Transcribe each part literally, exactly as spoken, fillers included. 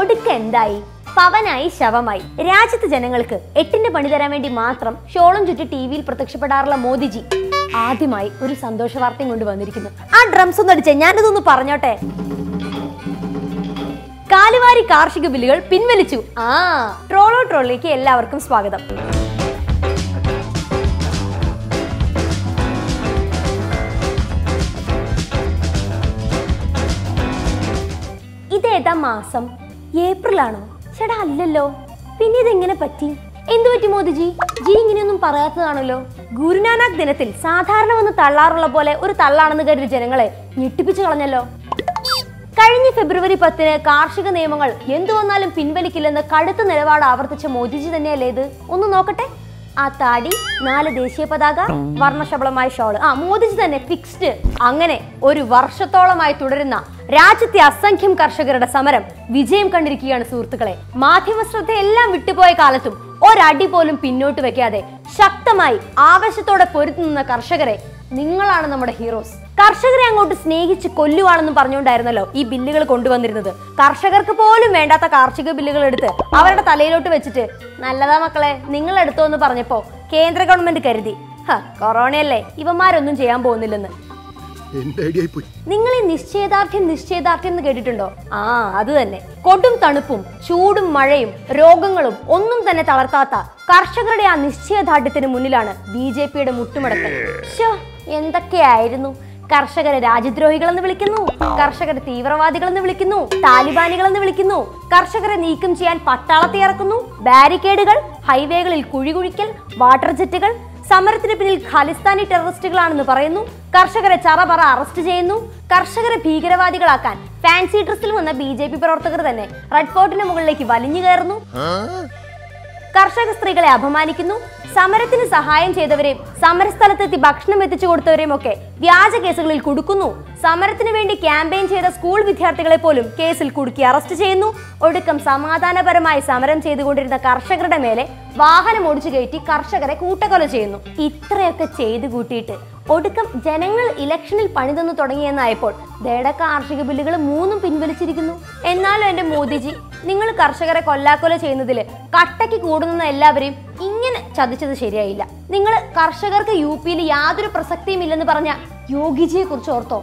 Odukendai, Pavanai Shavamai, Rajat Janangalke, Etin Pandaramedi Matram, Sholon Jutta T V, Protectionarla Modiji, Adimai, Uri Sando Shavarting under Vandikin. And drums on the Jananus on the Paranote. Kalivari Karshika Billigal Pinvelichu. Ah, Trollo Trolliki, Ellavarkum Swagatham. Ideda Masam, Aprilano, Shadalillo, Pinni the Inginapati, Induati Modiji, Jinginum Parathanolo, Guru Nanak Dinatil, Satharna on the Talarla Pole, or Talan the Gadri General, Nitipichanello. In February, Karshika Namangal, Yenduanal Pinvelikil and the Kadata Nereva Avartha Modiji the Nele, Ununokate, Atadi, Nala Deshe Padaga, Varna Shabla my shoulder. Ah, Modiji than a fixed Angane, or Varshatola my Tudrina, Rajatia sank him Karshaka at a summer, Vijayam Kandriki and Surtakale, Mathimasratella Vitipoi Kalatum, or Adipolum Pino to Vecade, Shaktamai, Avashatoda Puritan the Karshagare. നിങ്ങൾ ആണ് നമ്മുടെ heroes. കർഷകരെ അങ്ങോട്ട് സ്നേഹിച്ച് കൊല്ലുവാണെന്ന് പറഞ്ഞുകൊണ്ടായിരുന്നല്ലോ ഈ ബില്ലുകൾ കൊണ്ടുവന്നിരുന്നത്. കർഷകർക്ക് പോലും വേണ്ടാത്ത കാർഷിക ബില്ലുകൾ എടുത്ത് അവരുടെ തലയിലോട്ട് വെച്ചിട്ട് നല്ലതാ മക്കളെ നിങ്ങൾ എടുത്തോ എന്ന് പറഞ്ഞപ്പോ കേന്ദ്ര ഗവൺമെന്റ് കരുതി ഹ കൊറോണയല്ലേ ഇവന്മാരൊന്നും ചെയ്യാൻ പോകുന്നില്ലെന്ന്. നിങ്ങൾ ഈ നിശ്ചയദാർഢ്യം നിശ്ചയദാർഢ്യം എന്ന് കേട്ടിട്ടുണ്ടോ? ആ അത് തന്നെ. കൊടും തണുപ്പും ചൂടും മഴയും രോഗങ്ങളും ഒന്നും തന്നെ തളർത്താത്ത കർഷകരുടെ ആ നിശ്ചയദാർഢ്യത്തിന് മുന്നിലാണ് ബിജെപിയുടെ മുട്ടുമടക്കൽ. ശോ എന്തൊക്കെയായിരുന്നു കർഷകരെ രാജ്യദ്രോഹികളെന്ന് വിളിക്കുന്നു, കർഷകരെ തീവ്രവാദികളെന്ന് വിളിക്കുന്നു, താലിബാനികളെന്ന് വിളിക്കുന്നു, കർഷകരെ നീക്കം ചെയ്യാൻ പട്ടാളത്തെ ഇറക്കുന്നു, ബാരിക്കേഡുകൾ, ഹൈവേകളിൽ കുഴികുഴിക്കൽ, വാട്ടർ ജെറ്റുകൾ, സമരത്തിന് പിന്നിൽ ഖാലിസ്ഥാനി ടെററിസ്റ്റുകളാണെന്ന് പറയുന്നു, കർഷകരെ ചറപറ അറസ്റ്റ് ചെയ്യുന്നു, കർഷകരെ ഭീകരവാദികളാക്കാൻ ഫാൻസി ഡ്രസ്സിൽ വന്ന ബിജെപി പ്രവർത്തകർ തന്നെ റെഡ് ഫോർട്ടിന് മുകളിലേക്ക് വലിഞ്ഞു കയറുന്നു, കർഷക സ്ത്രീകളെ അപമാനിക്കുന്നു, സമരത്തിന് സഹായം ചെയ്തവരെയും സമരസ്ഥലത്തെത്തി ഭക്ഷണം എത്തിച്ചു കൊടുത്തവരെയും ഒക്കെ വ്യാജ കേസുകളിൽ കുടുക്കുന്നു, സമരത്തിന് വേണ്ടി ക്യാമ്പയിൻ ചെയ്ത സ്കൂൾ വിദ്യാർത്ഥികളെ പോലും കേസിൽ കുടുക്കി അറസ്റ്റ് ചെയ്യുന്നു, ഒടുക്കം സമാധാനപരമായി സമരം ചെയ്തുകൊണ്ടിരുന്ന കർഷകരുടെ മേലെ വാഹനം ഓടിച്ചു കയറ്റി കർഷകരെ കൂട്ടക്കൊല ചെയ്യുന്നു. ഇത്രയൊക്കെ ചെയ്തു കൂട്ടിയിട്ട് ഒടുക്കം ജനങ്ങൾ ഇലക്ഷനിൽ പണിതന്നു തുടങ്ങിയെന്നായപ്പോൾ ദേട കാർഷിക ബില്ലുകൾ മൂന്നും പിൻവലിച്ചിരിക്കുന്നു. എന്നാലും എൻ്റെ മോദിജി നിങ്ങൾ കർഷകരെ കൊല്ലാക്കൊല ചെയ്യുന്നതിൽ കട്ടയ്ക്ക് കൂടുന്ന എല്ലാവരെയും ഇങ്ങനെ ചതിച്ചത് ശരിയായില്ല. നിങ്ങൾ കർഷകർക്ക് യു പിയിൽ യാതൊരു പ്രസക്തിയും ഇല്ലെന്ന് പറഞ്ഞ യോഗിജിയെ കുറിച്ച് ഓർത്തോ?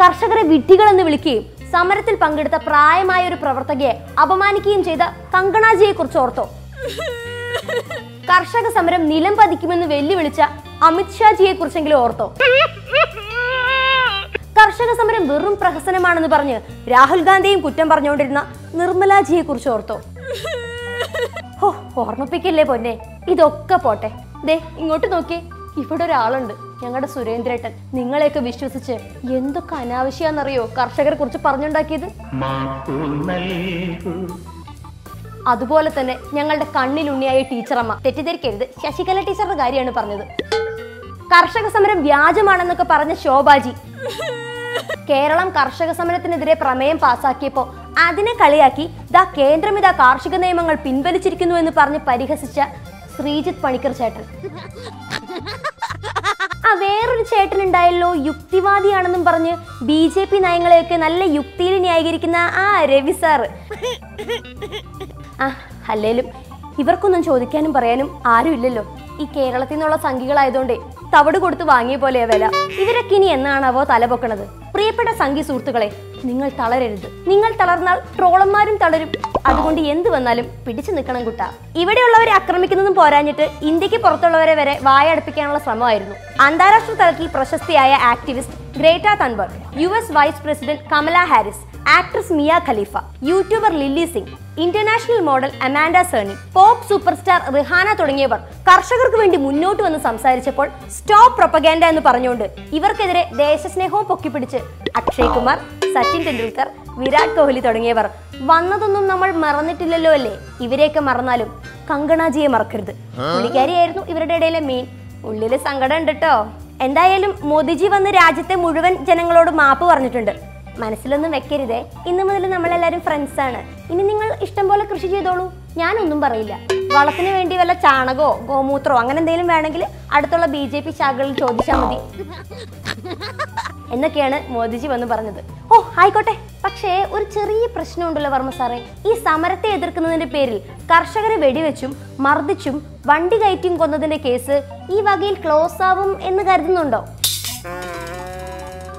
കർഷകരെ വിഡ്ഢികളെന്ന് വിളിക്കുകയും സമരത്തിൽ പങ്കെടുത്ത പ്രായമായ ഒരു പ്രവർത്തകയെ അപമാനിക്കുകയും ചെയ്ത കങ്കണാജിയെ കുറിച്ച് ഓർത്തോ? കർഷക സമരം നിലം പതിക്കുമെന്ന് വെല്ലുവിളിച്ച അമിത്ഷാജിയെ കുറിച്ചെങ്കിലും ഓർത്തോ? കർഷക സമരം വെറും പ്രഹസനമാണെന്ന് പറഞ്ഞ് രാഹുൽ ഗാന്ധിയും കുറ്റം പറഞ്ഞുകൊണ്ടിരുന്ന നിർമ്മലാജിയെ കുറിച്ച് ഓർത്തോ? ഹോ ഓർമ്മിപ്പിക്കല്ലേ പൊന്നെ. ഇതൊക്കെ പോട്ടെ, ദേ ഇങ്ങോട്ട് നോക്കി, ഇവിടെ ഒരാളുണ്ട്, ഞങ്ങളുടെ സുരേന്ദ്രേട്ടൻ. നിങ്ങളെയൊക്കെ വിശ്വസിച്ച് എന്തൊക്കെ അനാവശ്യാന്നറിയോ കർഷകരെ കുറിച്ച് പറഞ്ഞുണ്ടാക്കിയത്. അതുപോലെ തന്നെ ഞങ്ങളുടെ കണ്ണിലുണ്ണിയായ ടീച്ചറമ്മ, തെറ്റിദ്ധരിക്കരുത്, ശശികല ടീച്ചറുടെ കാര്യമാണ് പറഞ്ഞത്. കർഷക സമരം വ്യാജമാണെന്നൊക്കെ പറഞ്ഞ ശോഭാജി കേരളം കർഷക സമരത്തിനെതിരെ പ്രമേയം പാസാക്കിയപ്പോൾ അതിനെ കളിയാക്കി ദാ കേന്ദ്രമിതാ കാർഷിക നിയമങ്ങൾ പിൻവലിച്ചിരിക്കുന്നു എന്ന് പറഞ്ഞ് പരിഹസിച്ച ശ്രീജിത്ത് പണിക്കർ ചേട്ടൻ. ആ വേറൊരു ചേട്ടൻ ഉണ്ടായല്ലോ യുക്തിവാദിയാണെന്നും പറഞ്ഞ് ബി ജെ പി നയങ്ങളെയൊക്കെ നല്ല യുക്തിയിൽ ന്യായീകരിക്കുന്ന ആ രവി സാറ്. ആ അല്ലേലും ഇവർക്കൊന്നും ചോദിക്കാനും പറയാനും ആരുമില്ലല്ലോ, ഈ കേരളത്തിൽ നിന്നുള്ള സംഘികളായതുകൊണ്ടേ തവിട് കൊടുത്ത് വാങ്ങിയ പോലെയാ വില. ഇവരൊക്കെ ഇനി എന്നാണാവോ തലപൊക്കണത്. പ്രിയപ്പെട്ട സംഘി സുഹൃത്തുക്കളെ, നിങ്ങൾ തളരരുത്. നിങ്ങൾ തളർന്നാൽ ട്രോളന്മാരും തളരും. അതുകൊണ്ട് എന്ത് വന്നാലും പിടിച്ചു നിൽക്കണം കുട്ടാ. ഇവിടെയുള്ളവരെ ആക്രമിക്കുന്നതും പോരാഞ്ഞിട്ട് ഇന്ത്യക്ക് പുറത്തുള്ളവരെ വരെ വായടപ്പിക്കാനുള്ള ശ്രമമായിരുന്നു അന്താരാഷ്ട്ര തലത്തിൽ പ്രശസ്തിയായ activist Greta Thunberg, U S vice president Kamala Harris, actress Mia Khalifa, YouTuber Lilly Singh, international model Amanda Cerny, pop superstar Rihanna തുടങ്ങിയവർ കർഷകർക്ക് വേണ്ടി മുന്നോട്ട് വന്ന് സംസാരിച്ചപ്പോൾ സ്റ്റോപ്പ് പ്രൊപ്പഗാൻഡ എന്ന് പറഞ്ഞുകൊണ്ട് ഇവർക്കെതിരെ ദേശസ്നേഹവും പൊക്കിപ്പിടിച്ച് അക്ഷയ് കുമാർ, സച്ചിൻ ടെണ്ടുൽക്കർ, വിരാട് കോഹ്ലി തുടങ്ങിയവർ വന്നതൊന്നും നമ്മൾ മറന്നിട്ടില്ലല്ലോ അല്ലേ. ഇവരെയൊക്കെ മറന്നാലും കങ്കണാജിയെ മറക്കരുത്. പുള്ളിക്കാരിയായിരുന്നു ഇവരുടെ ഇടയിലെ മെയിൻ. ഉള്ളിലെ സങ്കടം ഉണ്ട് കേട്ടോ. എന്തായാലും മോദിജി വന്ന് രാജ്യത്തെ മുഴുവൻ ജനങ്ങളോട് മാപ്പ് പറഞ്ഞിട്ടുണ്ട്. മനസ്സിലൊന്നും വെക്കരുതേ, ഇന്ന് മുതൽ നമ്മളെല്ലാവരും ഫ്രണ്ട്സാണ്. ഇനി നിങ്ങൾ ഇഷ്ടം പോലെ കൃഷി ചെയ്തോളൂ, ഞാനൊന്നും പറയില്ല. വളത്തിന് വേണ്ടി വല്ല ചാണകമോ ഗോമൂത്രമോ അങ്ങനെ എന്തെങ്കിലും വേണമെങ്കിൽ അടുത്തുള്ള ബി ജെ പി ശാഖകളിൽ ചോദിച്ചാൽ മതി എന്നൊക്കെയാണ് മോദിജി വന്ന് പറഞ്ഞത്. ഓ ആയിക്കോട്ടെ, പക്ഷേ ഒരു ചെറിയ പ്രശ്നമുണ്ടല്ലോ വർമ്മ സാറേ. ഈ സമരത്തെ എതിർക്കുന്നതിന്റെ പേരിൽ കർഷകരെ വെടിവെച്ചും മർദ്ദിച്ചും വണ്ടി കയറ്റിയും കൊന്നതിന്റെ കേസ് ഈ വകയിൽ ക്ലോസ് ആവും എന്ന് കരുതുന്നുണ്ടോ?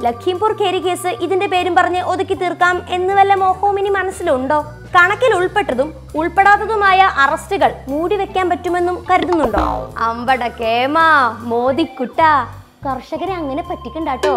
ലഖീംപൂർ കേരി കേസ് ഇതിന്റെ പേരും പറഞ്ഞ് ഒതുക്കി തീർക്കാം എന്ന് വല്ല മോഹവും ഇനി മനസ്സിലുണ്ടോ? കണക്കിൽ ഉൾപ്പെട്ടതും ഉൾപ്പെടാത്തതുമായ അറസ്റ്റുകൾ മൂടി വെക്കാൻ പറ്റുമെന്നും കരുതുന്നുണ്ടോ? അമ്പട കേമ മോദിക്കുട്ട, കർഷകരെ അങ്ങനെ പറ്റിക്കണ്ടാട്ടോ.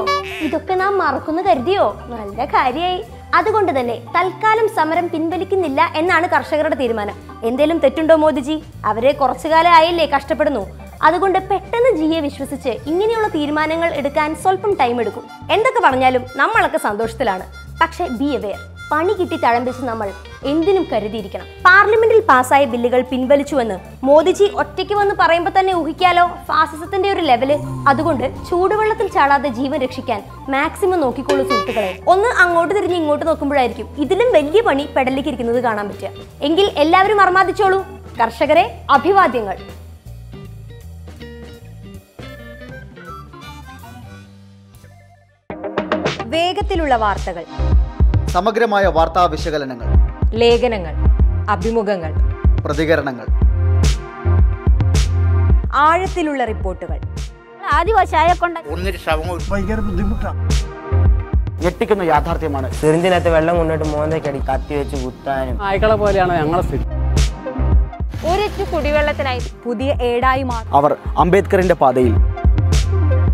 ഇതൊക്കെ നാം മറക്കുന്നു കരുതിയോ? നല്ല കാര്യായി. അതുകൊണ്ട് തന്നെ തൽക്കാലം സമരം പിൻവലിക്കുന്നില്ല എന്നാണ് കർഷകരുടെ തീരുമാനം. എന്തേലും തെറ്റുണ്ടോ മോദിജി? അവരെ കുറച്ചു കാലമായില്ലേ കഷ്ടപ്പെടുന്നു. അതുകൊണ്ട് പെട്ടെന്ന് ജിയെ വിശ്വസിച്ച് ഇങ്ങനെയുള്ള തീരുമാനങ്ങൾ എടുക്കാൻ സ്വല്പം ടൈം എടുക്കും. എന്തൊക്കെ പറഞ്ഞാലും നമ്മളൊക്കെ സന്തോഷത്തിലാണ്. പക്ഷെ ബി അവെയർ, പണി കിട്ടി തഴമ്പിച്ച് നമ്മൾ എന്തിനും കരുതിയിരിക്കണം. പാർലമെന്റിൽ പാസ്സായ ബില്ലുകൾ പിൻവലിച്ചുവെന്ന് മോദിജി ഒറ്റയ്ക്ക് വന്ന് പറയുമ്പോൾ തന്നെ ഊഹിക്കാലോ ഫാസിസത്തിന്റെ ഒരു ലെവല്. അതുകൊണ്ട് ചൂടുവെള്ളത്തിൽ ചാടാതെ ജീവൻ രക്ഷിക്കാൻ മാക്സിമം നോക്കിക്കൊള്ളൂ സുഹൃത്തുക്കളെ. ഒന്ന് അങ്ങോട്ട് തിരിഞ്ഞ് ഇങ്ങോട്ട് നോക്കുമ്പോഴായിരിക്കും ഇതിലും വലിയ പണി പെടലിക്ക് ഇരിക്കുന്നത് കാണാൻ പറ്റുക. എങ്കിൽ എല്ലാവരും അർമാദിച്ചോളൂ. കർഷകരെ അഭിവാദ്യങ്ങൾ. വേഗത്തിലുള്ള വാർത്തകൾ, സമഗ്രമായ വാർത്താ വിശകലനങ്ങൾ, ലേഖനങ്ങൾ, അഭിമുഖങ്ങൾ, പ്രതികരണങ്ങൾ, ആഴത്തിലുള്ള റിപ്പോർട്ടുകൾ. ഞെട്ടിക്കുന്ന യാഥാർത്ഥ്യമാണ് സിറിഞ്ചിനകത്ത് വെള്ളം കൊണ്ടിട്ട് മോന്തക്കടി കത്തി വെച്ച് കുത്താനും പോലെയാണ് ഞങ്ങളെ ഒരിച്ചു കുടിവെള്ളത്തിനായി പുതിയ ഏടായി മാറും അവർ അംബേദ്കറിന്റെ പാതയിൽ.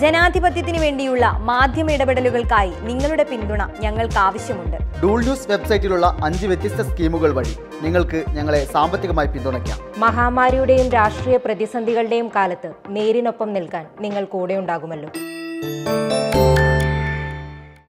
ജനാധിപത്യത്തിന് വേണ്ടിയുള്ള മാധ്യമ ഇടപെടലുകൾക്കായി നിങ്ങളുടെ പിന്തുണ ഞങ്ങൾക്ക് ആവശ്യമുണ്ട്. ഡൂൾ ന്യൂസ് വെബ്സൈറ്റിലുള്ള അഞ്ച് വ്യത്യസ്ത സ്കീമുകൾ വഴി നിങ്ങൾക്ക് ഞങ്ങളെ സാമ്പത്തികമായി പിന്തുണയ്ക്കാം. മഹാമാരിയുടെയും രാഷ്ട്രീയ പ്രതിസന്ധികളുടെയും കാലത്ത് നേരിനൊപ്പം നിൽക്കാൻ നിങ്ങൾ കൂടെ ഉണ്ടാകുമല്ലോ.